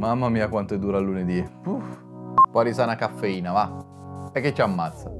Mamma mia quanto è dura il lunedì. Poi risana caffeina, va. E che ci ammazza.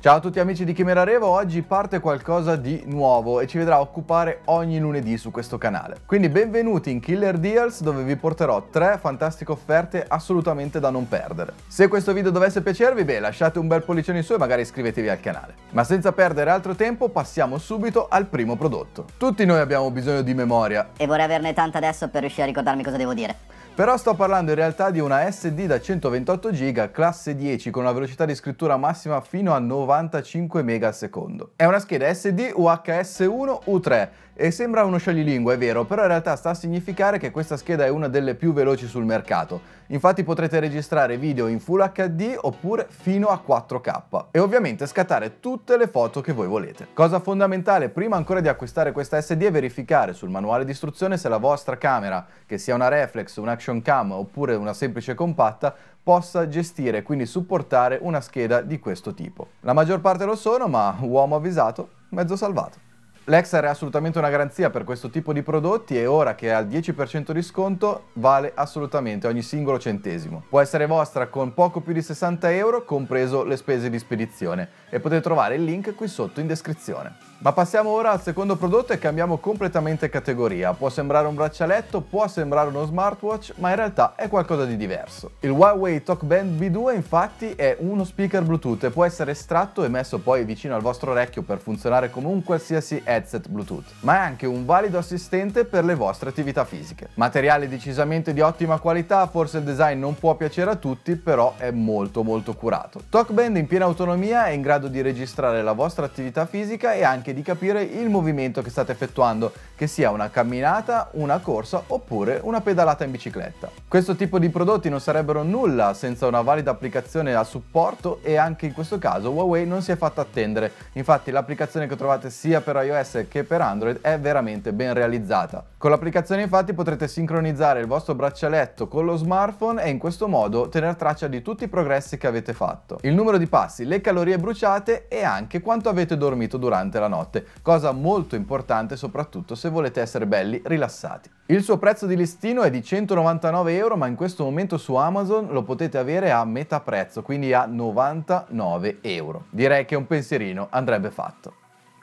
Ciao a tutti amici di Chimera Revo, oggi parte qualcosa di nuovo e ci vedrà occupare ogni lunedì su questo canale. Quindi benvenuti in Killer Deals, dove vi porterò 3 fantastiche offerte assolutamente da non perdere. Se questo video dovesse piacervi, beh, lasciate un bel pollicione in su e magari iscrivetevi al canale. Ma senza perdere altro tempo passiamo subito al primo prodotto. Tutti noi abbiamo bisogno di memoria. E vorrei averne tanta adesso per riuscire a ricordarmi cosa devo dire. Però sto parlando in realtà di una SD da 128 GB classe 10 con una velocità di scrittura massima fino a 95 MB al secondo. È una scheda SD UHS-1U3 e sembra uno scioglilingua, è vero, però in realtà sta a significare che questa scheda è una delle più veloci sul mercato. Infatti potrete registrare video in Full HD oppure fino a 4K e ovviamente scattare tutte le foto che voi volete. Cosa fondamentale prima ancora di acquistare questa SD è verificare sul manuale di istruzione se la vostra camera, che sia una reflex, una cam oppure una semplice compatta, possa gestire e quindi supportare una scheda di questo tipo. La maggior parte lo sono, ma uomo avvisato, mezzo salvato. Lexar è assolutamente una garanzia per questo tipo di prodotti e ora che è al 10% di sconto vale assolutamente ogni singolo centesimo. Può essere vostra con poco più di 60 euro, compreso le spese di spedizione, e potete trovare il link qui sotto in descrizione. Ma passiamo ora al secondo prodotto e cambiamo completamente categoria. Può sembrare un braccialetto, può sembrare uno smartwatch, ma in realtà è qualcosa di diverso. Il Huawei TalkBand B2 infatti è uno speaker Bluetooth e può essere estratto e messo poi vicino al vostro orecchio per funzionare come un qualsiasi headset Bluetooth, ma è anche un valido assistente per le vostre attività fisiche. Materiale decisamente di ottima qualità, forse il design non può piacere a tutti, però è molto curato. TalkBand in piena autonomia è in grado di registrare la vostra attività fisica e anche di capire il movimento che state effettuando, che sia una camminata, una corsa oppure una pedalata in bicicletta. Questo tipo di prodotti non sarebbero nulla senza una valida applicazione a supporto e anche in questo caso Huawei non si è fatta attendere. Infatti l'applicazione che trovate sia per iOS che per Android è veramente ben realizzata. Con l'applicazione infatti potrete sincronizzare il vostro braccialetto con lo smartphone e in questo modo tenere traccia di tutti i progressi che avete fatto, il numero di passi, le calorie bruciate e anche quanto avete dormito durante la notte, cosa molto importante soprattutto se volete essere belli rilassati. Il suo prezzo di listino è di 199 euro, ma in questo momento su Amazon lo potete avere a metà prezzo, quindi a 99 euro. Direi che un pensierino andrebbe fatto.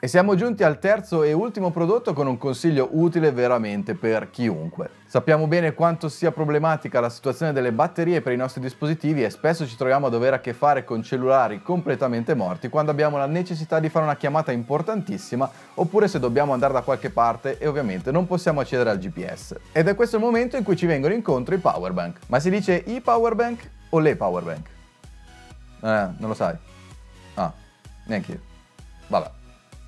E siamo giunti al terzo e ultimo prodotto con un consiglio utile veramente per chiunque. Sappiamo bene quanto sia problematica la situazione delle batterie per i nostri dispositivi e spesso ci troviamo a dover a che fare con cellulari completamente morti quando abbiamo la necessità di fare una chiamata importantissima oppure se dobbiamo andare da qualche parte e ovviamente non possiamo accedere al GPS. Ed è questo il momento in cui ci vengono incontro i PowerBank. Ma si dice i PowerBank o le PowerBank? Non lo sai? Ah, neanche io. Vabbè.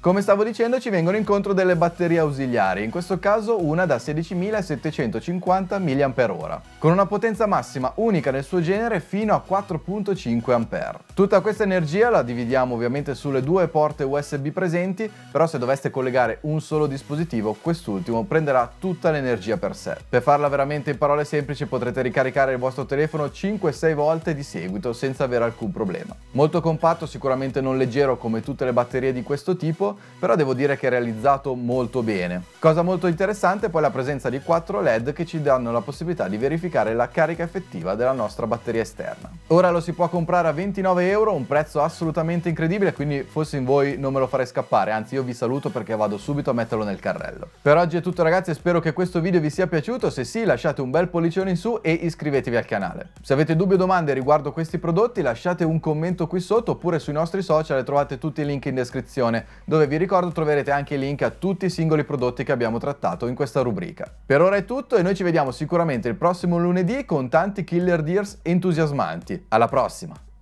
Come stavo dicendo, ci vengono incontro delle batterie ausiliari, in questo caso una da 16.750 mAh, con una potenza massima unica nel suo genere fino a 4.5 A. Tutta questa energia la dividiamo ovviamente sulle 2 porte USB presenti, però se doveste collegare un solo dispositivo, quest'ultimo prenderà tutta l'energia per sé. Per farla veramente in parole semplici potrete ricaricare il vostro telefono 5-6 volte di seguito senza avere alcun problema. Molto compatto, sicuramente non leggero come tutte le batterie di questo tipo, però devo dire che è realizzato molto bene. Cosa molto interessante è poi la presenza di 4 LED che ci danno la possibilità di verificare la carica effettiva della nostra batteria esterna. Ora lo si può comprare a 29 euro, un prezzo assolutamente incredibile, quindi fossi in voi non me lo farei scappare, anzi io vi saluto perché vado subito a metterlo nel carrello. Per oggi è tutto ragazzi, spero che questo video vi sia piaciuto, se sì lasciate un bel pollicione in su e iscrivetevi al canale. Se avete dubbi o domande riguardo questi prodotti lasciate un commento qui sotto oppure sui nostri social e trovate tutti i link in descrizione, dove vi ricordo troverete anche i link a tutti i singoli prodotti che abbiamo trattato in questa rubrica. Per ora è tutto e noi ci vediamo sicuramente il prossimo lunedì con tanti Killer Deals entusiasmanti. Alla prossima!